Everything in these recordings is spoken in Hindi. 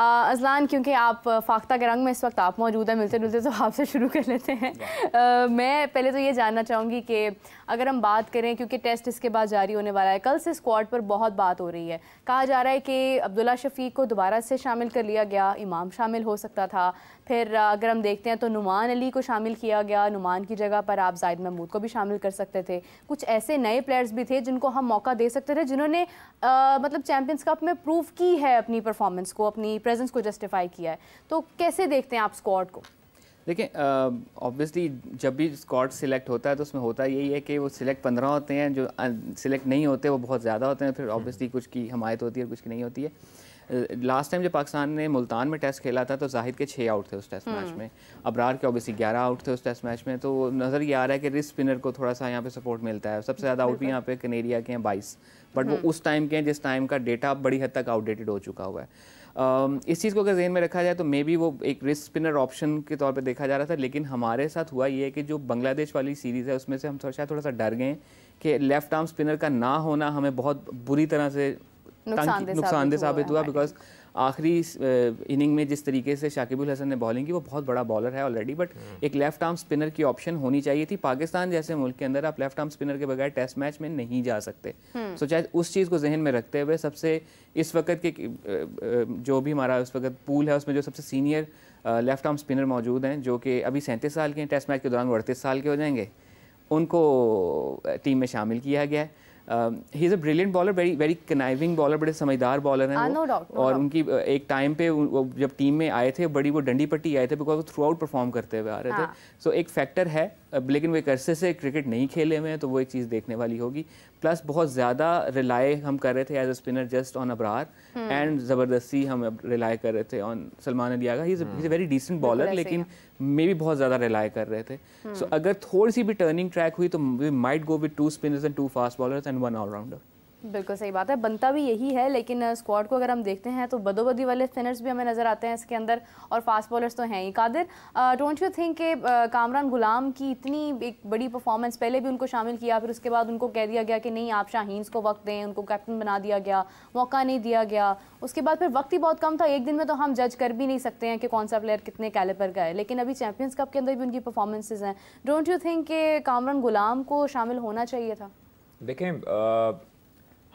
अजलान, क्योंकि आप फाख्ता के रंग में इस वक्त आप मौजूद हैं, मिलते जुलते, तो आपसे शुरू कर लेते हैं। मैं पहले तो ये जानना चाहूँगी कि अगर हम बात करें, क्योंकि टेस्ट इसके बाद जारी होने वाला है, कल से स्क्वाड पर बहुत बात हो रही है, कहा जा रहा है कि अब्दुल्ला शफीक को दोबारा से शामिल कर लिया गया, इमाम शामिल हो सकता था, फिर अगर हम देखते हैं तो नुमान अली को शामिल किया गया, नुमान की जगह पर आप जाहिद महमूद को भी शामिल कर सकते थे, कुछ ऐसे नए प्लेयर्स भी थे जिनको हम मौका दे सकते थे, जिन्होंने मतलब चैंपियंस कप में प्रूव की है अपनी परफॉर्मेंस को, अपनी प्रेजेंस को जस्टिफाई किया है। तो कैसे देखते हैं आप स्क्वाड को? देखिए, ऑब्वियसली जब भी स्क्वाड सिलेक्ट होता है तो उसमें होता यही है कि वो सिलेक्ट 15 होते हैं, जो सिलेक्ट नहीं होते वो बहुत ज़्यादा होते हैं, फिर ऑब्वियसली कुछ की हमायत होती है कुछ की नहीं होती है। लास्ट टाइम जब पाकिस्तान ने मुल्तान में टेस्ट खेला था तो जाहिद के 6 आउट थे उस टेस्ट मैच में, अबरार के ऑब्वियसली 11 आउट थे उस टेस्ट मैच में, तो नज़र ये आ रहा है कि रिस्ट स्पिनर को थोड़ा सा यहाँ पे सपोर्ट मिलता है। सबसे ज़्यादा आउट भी यहाँ पे कनेरिया के हैं 22, बट वो उस टाइम के हैं जिस टाइम का डेटा बड़ी हद तक आउटडेटेड हो चुका हुआ है। इस चीज़ को अगर जहन में रखा जाए तो मे बी वो एक रिस्क स्पिनर ऑप्शन के तौर पे देखा जा रहा था, लेकिन हमारे साथ हुआ ये है कि जो बांग्लादेश वाली सीरीज़ है उसमें से हम शायद थोड़ा सा डर गए कि लेफ़्ट आर्म स्पिनर का ना होना हमें बहुत बुरी तरह से नुकसानदेह साबित हुआ, बिकॉज आखिरी इनिंग में जिस तरीके से शाकिबुल हसन ने बॉलिंग की, वो बहुत बड़ा बॉलर है ऑलरेडी, बट एक लेफ्ट आर्म स्पिनर की ऑप्शन होनी चाहिए थी। पाकिस्तान जैसे मुल्क के अंदर आप लेफ्ट आर्म स्पिनर के बगैर टेस्ट मैच में नहीं जा सकते, सो शायद उस चीज़ को जहन में रखते हुए सबसे इस वक्त के जो भी हमारा उस वक्त पूल है उसमें जो सबसे सीनियर लेफ्ट आर्म स्पिनर मौजूद हैं, जो कि अभी 37 साल के हैं, टेस्ट मैच के दौरान 38 साल के हो जाएंगे, उनको टीम में शामिल किया गया है। He is a brilliant bowler, very very conniving bowler, बड़े समझदार बॉलर हैं वो, और उनकी एक टाइम पे वो जब टीम में आए थे बड़ी वो डंडी पट्टी आए थे, बिकॉज वो थ्रू आउट परफॉर्म करते हुए आ रहे थे, सो एक फैक्टर है, लेकिन वो एक अरसे से क्रिकेट नहीं खेले हुए हैं, तो वो एक चीज़ देखने वाली होगी। प्लस बहुत ज़्यादा रिलाय हम कर रहे थे as a spinner just on Abrar, and ज़बरदस्ती हम रिलाय कर रहे थे on Salman Ali Agha, he is a very decent bowler, लेकिन मे भी बहुत ज़्यादा रिलाय कर रहे थे। सो अगर थोड़ी सी भी टर्निंग ट्रैक हुई तो we might go with 2 spinners and 2 fast bowlers and 1 allrounder. बिल्कुल सही बात है, बनता भी यही है, लेकिन स्क्वाड को अगर हम देखते हैं तो बदोबदी वाले स्पिनर्स भी हमें नज़र आते हैं इसके अंदर, और फास्ट बॉलर्स तो हैं ही। कादिर, डोंट यू थिंक कि कामरान गुलाम की इतनी एक बड़ी परफॉर्मेंस, पहले भी उनको शामिल किया, फिर उसके बाद उनको कह दिया गया कि नहीं आप शाहीन को वक्त दें, उनको कैप्टन बना दिया गया, मौका नहीं दिया गया, उसके बाद फिर वक्त ही बहुत कम था, एक दिन में तो हम जज कर भी नहीं सकते हैं कि कौन सा प्लेयर कितने कैलिबर का है, लेकिन अभी चैम्पियंस कप के अंदर भी उनकी परफॉर्मेंसेज हैं। डोंट यू थिंक कि कामरान गुलाम को शामिल होना चाहिए था? देखें,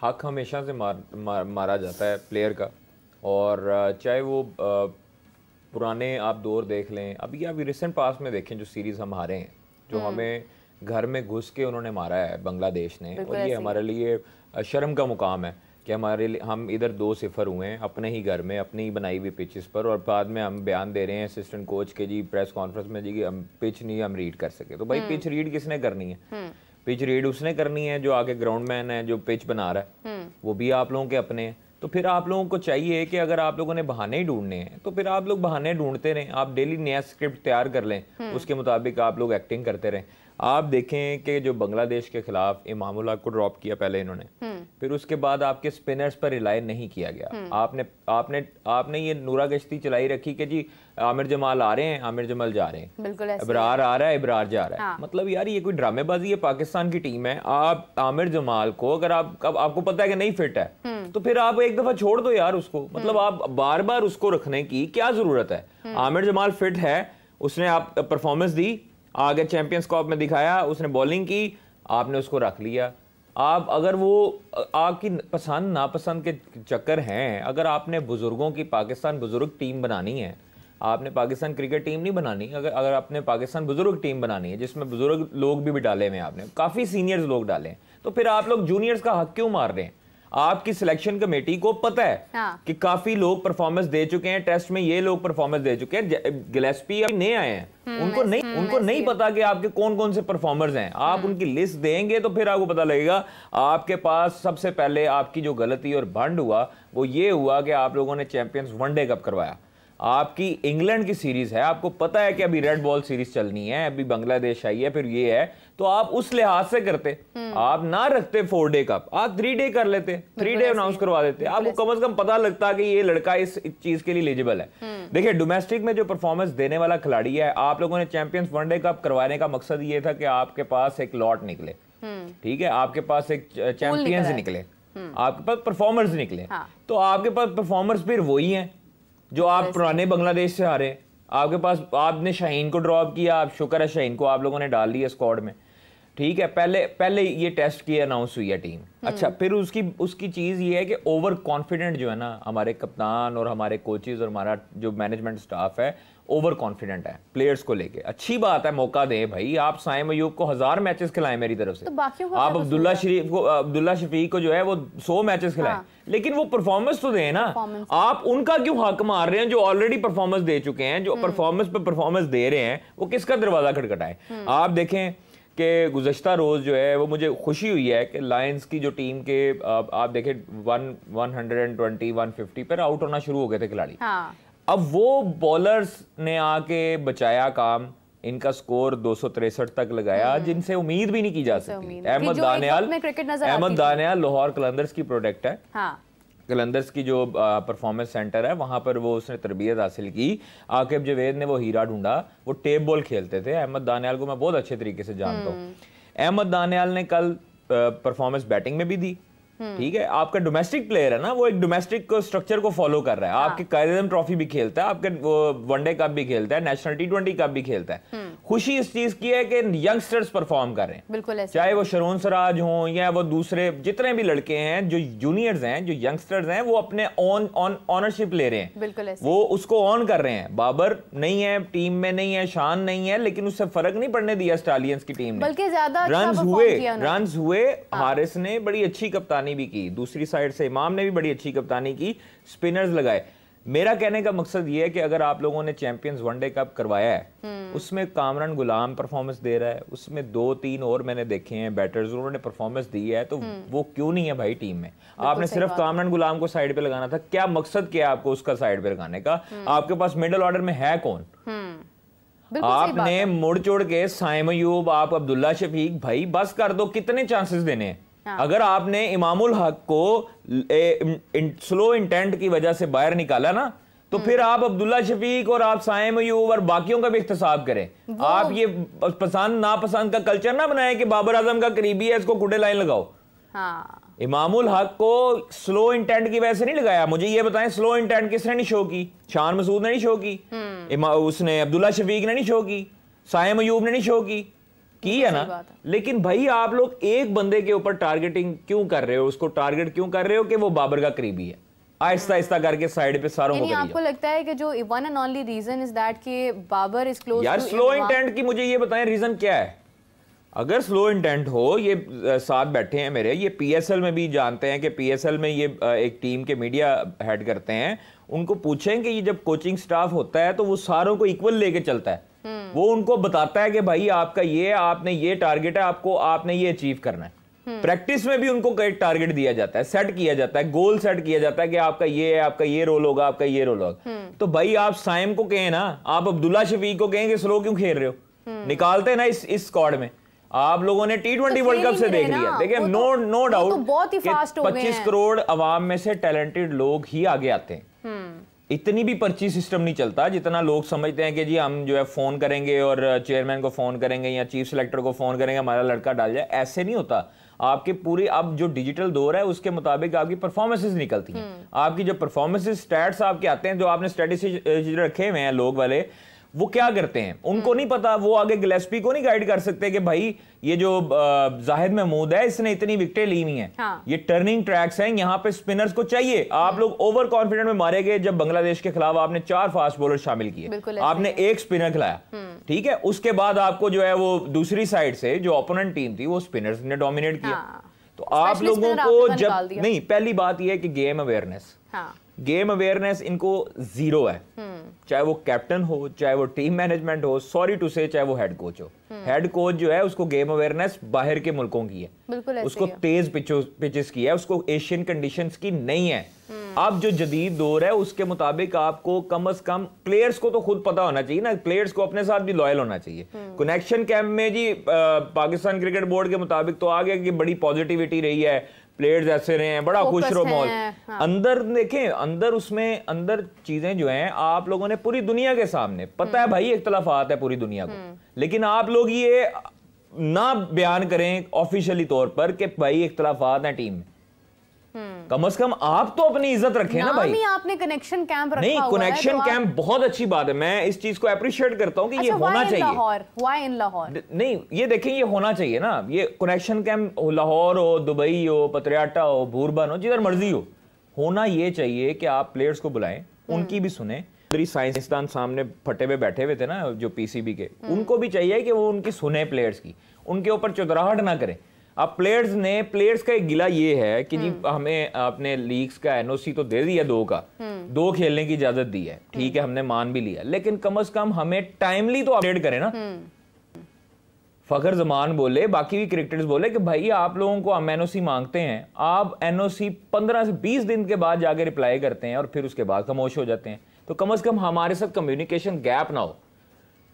हक हमेशा से मारा जाता है प्लेयर का, और चाहे वो पुराने आप दौर देख लें, अभी अभी रिसेंट पास में देखें जो सीरीज़ हम हारे हैं, जो हमें घर में घुस के उन्होंने मारा है बांग्लादेश ने, और ये हमारे लिए शर्म का मुकाम है कि हमारे लिए हम इधर 2-0 हुए हैं अपने ही घर में, अपनी ही बनाई हुई पिचेस पर, और बाद में हम बयान दे रहे हैं असिस्टेंट कोच के जी प्रेस कॉन्फ्रेंस में जी कि हम पिच नहीं हम रीड कर सके। तो भाई पिच रीड किसने करनी है? पिच रीड उसने करनी है जो आगे ग्राउंडमैन है, जो पिच बना रहा है, वो भी आप लोगों के अपने हैं। तो फिर आप लोगों को चाहिए कि अगर आप लोगों ने बहाने ही ढूंढने हैं तो फिर आप लोग बहाने ढूंढते रहें, आप डेली नया स्क्रिप्ट तैयार कर लें, उसके मुताबिक आप लोग एक्टिंग करते रहें। आप देखें कि जो बांग्लादेश के खिलाफ इमाम-उल-हक को ड्रॉप किया पहले इन्होंने, फिर उसके बाद आपके स्पिनर्स पर रिलाय नहीं किया गया, आपने आपने आपने ये नूरा गश्ती चलाई रखी कि जी आमिर जमाल आ रहे हैं, आमिर जमाल जा रहे हैं, अबरार आ रहा है, अबरार जा रहा है। मतलब यार ये कोई ड्रामेबाजी है? पाकिस्तान की टीम है, आप आमिर जमाल को अगर आपको पता है कि नहीं फिट है तो फिर आप एक दफा छोड़ दो यार उसको, मतलब आप बार बार उसको रखने की क्या जरूरत है? आमिर जमाल फिट है, उसने आप परफॉर्मेंस दी, आगे चैंपियंस कप में दिखाया, उसने बॉलिंग की, आपने उसको रख लिया। आप अगर वो आपकी पसंद नापसंद के चक्कर हैं, अगर आपने बुजुर्गों की पाकिस्तान बुजुर्ग टीम बनानी है, आपने पाकिस्तान क्रिकेट टीम नहीं बनानी, अगर आपने पाकिस्तान बुजुर्ग टीम बनानी है जिसमें बुजुर्ग लोग भी डाले हुए हैं, आपने काफ़ी सीनियर्स लोग डाले हैं, तो फिर आप लोग जूनियर्स का हक क्यों मार रहे हैं? आपकी सिलेक्शन कमेटी को पता है कि काफी लोग परफॉर्मेंस दे चुके हैं टेस्ट में, ये लोग परफॉर्मेंस दे चुके हैं, गिलेस्पी अभी नए आए हैं, उनको नहीं पता कि आपके कौन कौन से परफॉर्मर्स हैं। आप उनकी लिस्ट देंगे तो फिर आपको पता लगेगा। आपके पास सबसे पहले आपकी जो गलती और भंड हुआ वो ये हुआ कि आप लोगों ने चैंपियंस वनडे कप करवाया, आपकी इंग्लैंड की सीरीज है, आपको पता है कि अभी रेड बॉल सीरीज चलनी है, अभी बांग्लादेश आई है, फिर ये है, तो आप उस लिहाज से करते, आप ना रखते 4 डे कप, आप 3 डे कर लेते, 3 डे अनाउंस करवा देते, आपको कम से कम पता लगता कि ये लड़का इस चीज के लिए एलिजिबल है। देखिए डोमेस्टिक में जो परफॉर्मेंस देने वाला खिलाड़ी है, आप लोगों ने चैंपियंस वनडे कप करवाने का मकसद ये था कि आपके पास एक लॉट निकले, ठीक है, आपके पास एक चैंपियंस निकले, आपके पास परफॉर्मर्स निकले, तो आपके पास परफॉर्मर्स फिर वही है जो आप पुराने बांग्लादेश से हारे, आपके पास आपने शाहीन को ड्रॉप किया, आप शुक्र है शाहीन को आप लोगों ने डाल दिया स्क्वाड में, ठीक है। पहले ये टेस्ट की अनाउंस हुई है टीम, अच्छा, फिर उसकी चीज़ ये है कि ओवर कॉन्फिडेंट जो है ना हमारे कप्तान और हमारे कोचेज और हमारा जो मैनेजमेंट स्टाफ है ओवर कॉन्फिडेंट है प्लेयर्स को लेके। अच्छी बात है, मौका दें भाई, आप साइम अयूब को 1000 मैचेस खिलाएं मेरी तरफ से, तो आप अब्दुल्ला शफीक को जो है वो 100 मैचेस खिलाएं, लेकिन वो परफॉर्मेंस तो दें ना। आप उनका क्यों हक मार रहे हैं जो ऑलरेडी परफॉर्मेंस दे चुके हैं, जो परफॉर्मेंस पर परफॉर्मेंस दे रहे हैं, वो किसका दरवाजा खटखटाएं। आप देखें कि गुज़श्ता रोज़ जो है वो मुझे खुशी हुई है कि लायंस की जो टीम के आप देखें 120-150 पर आउट होना शुरू हो गए थे खिलाड़ी, अब वो बॉलर्स ने आके बचाया काम, इनका स्कोर 263 तक लगाया, जिनसे उम्मीद भी नहीं की जा सकती। अहमद दानियाल लाहौर कलंदर्स की प्रोडक्ट है, कलंदर्स की जो परफॉर्मेंस सेंटर है वहाँ पर वो उसने तरबियत हासिल की। आकिब जावेद ने वो हीरा ढूंढा, वो टेप बॉल खेलते थे। अहमद दानियाल को मैं बहुत अच्छे तरीके से जानता हूँ, अहमद दानियाल ने कल परफॉर्मेंस बैटिंग में भी दी, ठीक है। आपका डोमेस्टिक प्लेयर है ना, वो एक डोमेस्टिक स्ट्रक्चर को फॉलो कर रहा है। आपके कायम ट्रॉफी भी खेलता है, आपके वनडे कप भी खेलता है, नेशनल T20 कप भी खेलता है। खुशी इस चीज की है कि यंगस्टर्स परफॉर्म कर रहे हैं, बिल्कुल चाहे वो शरोन सराज हों या वो दूसरे जितने भी लड़के हैं जो जूनियर्स हैं, जो यंगस्टर्स हैं, वो अपने ऑनरशिप ले रहे हैं, बिल्कुल वो उसको ऑन कर रहे हैं। बाबर नहीं है टीम में, नहीं है शान नहीं है, लेकिन उससे फर्क नहीं पड़ने दिया स्टालियंस की टीम ने, बल्कि ज्यादा रन हुए। हारिस ने बड़ी अच्छी कप्तानी भी की, दूसरी साइड से इमाम ने भी बड़ी अच्छी कप्तानी की, स्पिनर्स लगाए। मेरा कहने का मकसद यह है कि अगर आप लोगों ने चैंपियंस वनडे कप करवाया है, उसमें कामरान गुलाम परफॉर्मेंस दे रहा है, उसमें 2-3 और मैंने देखे हैं बैटर्स, उन्होंने परफॉर्मेंस दी है, तो वो क्यों नहीं है भाई टीम में? आपने सिर्फ कामरान गुलाम को साइड पे लगाना था, क्या मकसद क्या है आपको उसका साइड पे लगाने का? आपके पास मिडिल ऑर्डर में है कौन? आपने मुड़ चोड़ के साइम अयूब, आप अब्दुल्ला शफीक, भाई बस कर दो, कितने चांसेस देने हैं? अगर आपने इमाम-उल-हक को स्लो इंटेंट की वजह से बाहर निकाला ना, तो फिर आप अब्दुल्ला शफीक और आप साइम अयूब और बाकियों का भी इख्तिसाब करें। आप ये पसंद नापसंद का कल्चर ना बनाएं कि बाबर आजम का करीबी है, इसको कुड़े लाइन लगाओ। इमाम-उल-हक को स्लो इंटेंट की वजह से नहीं लगाया। मुझे ये बताएं स्लो इंटेंट किसने नहीं शो की? शान मसूद ने नहीं शो की, उसने अब्दुल्ला शफीक ने नहीं शो की, साइम अयूब ने नहीं शो की है ना। लेकिन भाई आप लोग एक बंदे के ऊपर टारगेटिंग क्यों कर रहे हो? उसको टारगेट क्यों कर रहे हो कि वो बाबर का करीबी है? आहिस्ता आहिस्ता करके साइड पे सारों को करिए। आपको लगता है कि जो one and only reason is that कि बाबर इज क्लोज यार स्लो इंटेंट की मुझे ये बताएं रीजन क्या है? अगर स्लो इंटेंट हो, ये साथ बैठे हैं मेरे, ये PSL में भी जानते हैं कि PSL में ये एक टीम के मीडिया हेड करते हैं, उनको पूछें कि ये जब कोचिंग स्टाफ होता है तो वो सारों को इक्वल लेके चलता है, वो उनको बताता है कि भाई आपका ये, आपने ये टारगेट है, आपको आपने ये अचीव करना है। प्रैक्टिस में भी उनको एक टारगेट दिया जाता है, सेट किया जाता है, गोल सेट किया जाता है कि आपका ये है, आपका ये रोल होगा, आपका ये रोल होगा। तो भाई आप साइम को कहें ना, आप अब्दुल्ला शफीक को कहें कि स्लो क्यों खेल रहे हो, निकालते ना इस स्क्वाड में। आप लोगों ने T20 वर्ल्ड कप से देख लिया, देखिए नो डाउट 25 करोड़ अवाम में से टैलेंटेड लोग ही आगे आते हैं। इतनी भी पर्ची सिस्टम नहीं चलता जितना लोग समझते हैं कि जी हम जो है फोन करेंगे और चेयरमैन को फोन करेंगे या चीफ सिलेक्टर को फोन करेंगे, हमारा लड़का डाल जाए। ऐसे नहीं होता। आपके पूरे अब जो डिजिटल दौर है उसके मुताबिक आपकी परफॉर्मेंसेस निकलती हैं। आपकी जो परफॉर्मेंसेस स्टैट्स आपके आते हैं, जो आपने स्टैटिस्टिक्स रखे हुए हैं लोग वाले, वो क्या करते हैं उनको नहीं पता। वो आगे गिलेस्पी को नहीं गाइड कर सकते कि भाई ये जो जाहिद महमूद है इसने इतनी विकेटें ली हुई हैं, ये टर्निंग ट्रैक्स हैं, यहाँ पे स्पिनर्स को चाहिए। आप लोग ओवर कॉन्फिडेंट में मारे गए। जब बांग्लादेश के खिलाफ आपने 4 फास्ट बॉलर शामिल किए, आपने 1 स्पिनर खिलाया, ठीक है। उसके बाद आपको जो है वो दूसरी साइड से जो ओपोनेंट टीम थी वो स्पिनर्स ने डोमिनेट किया। तो आप लोगों को जब नहीं, पहली बात यह है कि गेम अवेयरनेस इनको जीरो है। चाहे वो कैप्टन हो, चाहे वो टीम मैनेजमेंट हो, सॉरी टू से चाहे वो हेड कोच हो। हेड कोच जो है उसको गेम अवेयरनेस बाहर के मुल्कों की है, बिल्कुल उसको तेज पिचेस की है, उसको एशियन कंडीशंस की नहीं है। अब जो जदीद दौर है उसके मुताबिक आपको कम अज कम प्लेयर्स को तो खुद पता होना चाहिए ना, प्लेयर्स को अपने साथ भी लॉयल होना चाहिए। कनेक्शन कैंप में जी पाकिस्तान क्रिकेट बोर्ड के मुताबिक तो आ गया कि बड़ी पॉजिटिविटी रही है, प्लेयर्स ऐसे रहे हैं, बड़ा खुश रहो माहौल। अंदर देखें, अंदर उसमें अंदर चीजें जो हैं आप लोगों ने पूरी दुनिया के सामने, पता है भाई इख्तलाफात है पूरी दुनिया को, लेकिन आप लोग ये ना बयान करें ऑफिशियली तौर पर कि भाई इख्तलाफात है टीम में। कम से कम आप तो अपनी इज्जत रखें ना भाई। आपने कनेक्शन कैंप रखा नहीं, कनेक्शन तो कैंप बहुत अच्छी बात है, मैं इस चीज को अप्रिशिएट करता हूँ कि ये होना चाहिए। Why in Lahore? नहीं ये देखें, ये होना चाहिए ना, ये कनेक्शन कैंप लाहौर हो, दुबई हो, पतरियाटा हो, भूरबन हो, जिधर मर्जी हो, होना ये चाहिए कि आप प्लेयर्स को बुलाएं, उनकी भी सुने। साइंसदान सामने फटे हुए बैठे हुए थे ना जो पीसीबी के, उनको भी चाहिए कि वो उनकी सुने प्लेयर्स की, उनके ऊपर चौधराहट ना करें। अब प्लेयर्स ने, प्लेयर्स का एक गिला ये है कि जी हमें अपने लीग्स का एनओसी तो दे दिया, 2 का 2 खेलने की इजाजत दी है, ठीक है हमने मान भी लिया, लेकिन कम से कम हमें टाइमली तो अपडेट करें ना। फखर जमान बोले, बाकी भी क्रिकेटर्स बोले कि भाई आप लोगों को हम एनओसी मांगते हैं, आप एनओसी 15 से 20 दिन के बाद जाके रिप्लाई करते हैं और फिर उसके बाद खामोश हो जाते हैं, तो कम से कम हमारे साथ कम्युनिकेशन गैप ना हो,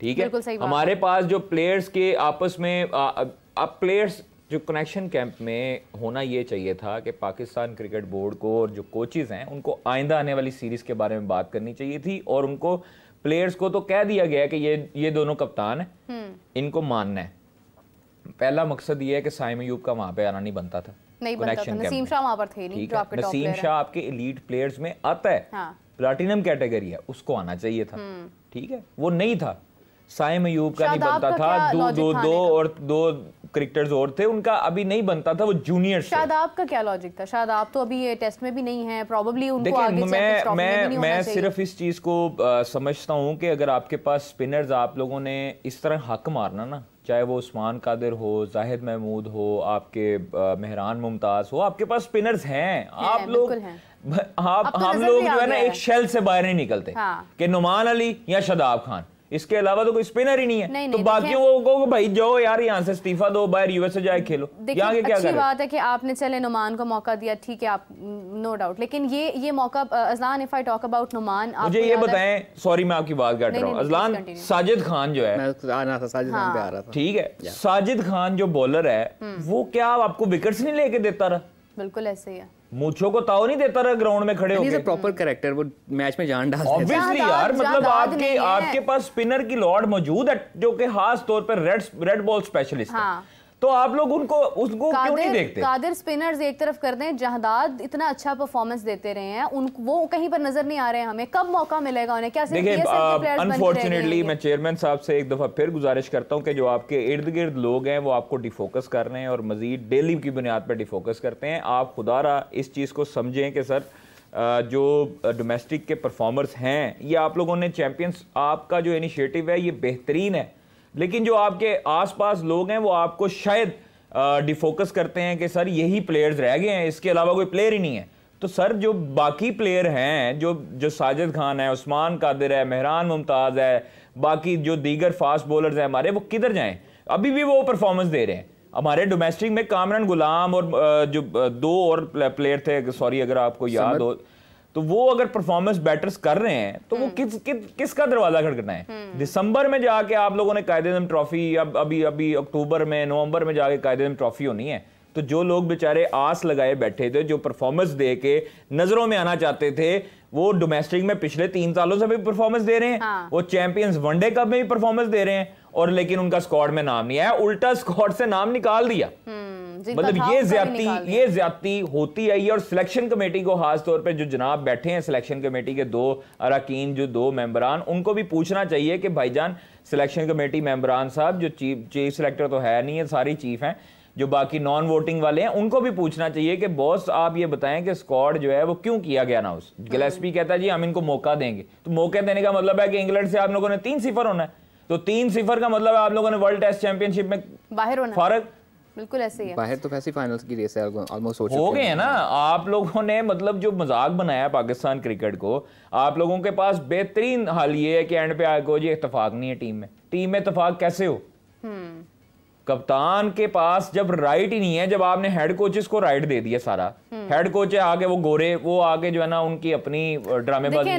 ठीक है। हमारे पास जो प्लेयर्स के आपस में, आप प्लेयर्स जो कनेक्शन कैंप में होना ये चाहिए था कि पाकिस्तान क्रिकेट बोर्ड को और जो कोचेस हैं उनको आइंदा आने वाली सीरीज़ के बारे में बात करनी चाहिए थी, और उनको प्लेयर्स को तो कह दिया गया कि ये दोनों कप्तान हैं, इनको मानना है। पहला मकसद ये है कि साइम अयूब का वहाँ पे आना नहीं बनता था, कनेक्शन कैंप में। नसीम शाह आपके एलीट प्लेयर्स में आता है, प्लाटिनम कैटेगरी है, उसको आना चाहिए था, ठीक है वो नहीं था। साइम अयूब का नहीं बनता था, दो क्रिकेटर्स और थे उनका अभी नहीं बनता था, वो जूनियर थे। शादाब का क्या लॉजिक था? शादाब तो अभी ये टेस्ट में भी नहीं है, प्रोबेबली उनको आगे मैं सिर्फ इस चीज को समझता हूँ कि अगर आपके पास स्पिनर्स, आप लोगों ने इस तरह हक मारना ना, चाहे वो उस्मान कादिर हो, जाहिद महमूद हो, आपके मेहरान मुमताज हो, आपके पास स्पिनर्स हैं, आप लोग हम लोग जो है ना एक शेल से बाहर नहीं निकलते कि नुमान अली या शदाब खान, इसके अलावा तो कोई स्पिनर ही नहीं है। नहीं, तो बाकियों को भाई जाओ यार यहाँ से इस्तीफा दो, बाहर यूएस से जाए खेलो। यहाँ के क्या अच्छी बात है कि आपने चले नुमान को मौका दिया, ठीक है आप नो डाउट, लेकिन ये मौका Azlan, if I talk about Numan, मुझे ये बताएं, सॉरी मैं आपकी बात काट रहा हूँ अजलान, साजिद खान जो है, ठीक है साजिद खान जो बॉलर है वो क्या आपको विकेट्स नहीं लेके देता रहा? बिल्कुल ऐसे ही है, मूंछों को ताव नहीं देता रहा ग्राउंड में खड़े होकर, प्रॉपर कैरेक्टर वो मैच में जान डालता है। ऑब्वियसली यार, मतलब आपके पास स्पिनर की लॉट मौजूद है जो कि खास तौर पर रेड बॉल स्पेशलिस्ट है, तो आप लोग उनको क्यों नहीं देखते? कादिर स्पिनर्स एक तरफ कर दें, जहादाद इतना अच्छा परफॉर्मेंस देते रहे हैं, वो कहीं पर नजर नहीं आ रहे हैं हमें, कब मौका मिलेगा उन्हें? क्या देखिए अनफॉर्चुनेटली मैं चेयरमैन साहब से एक दफा फिर गुजारिश करता हूँ कि जो आपके इर्द गिर्द लोग हैं वो आपको डिफोकस कर रहे हैं और मजीद डेली की बुनियाद पर डिफोकस करते हैं। आप खुदारा इस चीज़ को समझें कि सर जो डोमेस्टिक के परफॉर्मर्स हैं, ये आप लोगों ने चैम्पियंस आपका जो इनिशिएटिव है ये बेहतरीन है, लेकिन जो आपके आसपास लोग हैं वो आपको शायद डिफोकस करते हैं कि सर यही प्लेयर्स रह गए हैं, इसके अलावा कोई प्लेयर ही नहीं है। तो सर जो बाकी प्लेयर हैं, जो साजिद खान है, उस्मान कादिर है, मेहरान मुमताज़ है, बाकी जो दीगर फास्ट बॉलर्स हैं हमारे, वो किधर जाएं? अभी भी वो परफॉर्मेंस दे रहे हैं। हमारे डोमेस्टिक में कामरान गुलाम और जो 2 और प्लेयर थे, सॉरी अगर आपको याद हो, तो वो अगर परफॉर्मेंस बैटर्स कर रहे हैं तो वो किसका दरवाजा खटखटाना है? दिसंबर में जाके आप लोगों ने कायदे आज़म ट्रॉफी, अभी अक्टूबर में नवंबर में जाके कायदे आज़म ट्रॉफी होनी है, तो जो लोग बेचारे आस लगाए बैठे थे, जो परफॉर्मेंस दे के नजरों में आना चाहते थे, वो डोमेस्टिक में पिछले 3 सालों से भी परफॉर्मेंस दे रहे हैं, वो चैंपियंस वनडे कप में भी परफॉर्मेंस दे रहे हैं, और लेकिन उनका स्क्वाड में नाम नहीं आया, उल्टा स्क्वाड से नाम निकाल दिया। मतलब ये ज्यादती होती आई है, और सिलेक्शन कमेटी को खास तौर पे जो जनाब बैठे हैं सिलेक्शन कमेटी के 2 अरकान, जो 2 मेंबरान, उनको भी पूछना चाहिए कि भाईजान सिलेक्शन कमेटी मेंबरान साहब, जो चीफ सिलेक्टर तो है नहीं है, सारी चीफ हैं, जो बाकी नॉन वोटिंग वाले हैं उनको भी पूछना चाहिए कि बॉस आप ये बताएं कि स्क्वाड जो है वो क्यों किया गया अनाउंस? गिलेस्पी कहता है जी हम इनको मौका देंगे, तो मौका देने का मतलब है कि इंग्लैंड से आप लोगों ने 3-0 होना है, तो 3-0 का मतलब आप लोगों ने वर्ल्ड टेस्ट चैंपियनशिप में बाहर होना, फर्क बिल्कुल ऐसे ही है। बाहर तो वैसे फाइनल्स की रेस है, ऑलमोस्ट हो गए हैं ना। आप लोगों ने मतलब जो मजाक बनाया पाकिस्तान क्रिकेट को, आप लोगों के पास बेहतरीन हाल ये है कि एंड पे आगे जी इत्तेफाक नहीं है टीम में इत्तेफाक कैसे हो? कप्तान के पास जब राइट ही नहीं है, जब आपने हेड कोचेस को राइट दे दिया सारा, हेड कोच है आगे वो गोरे, वो आगे जो है ना उनकी अपनी ड्रामेबाजी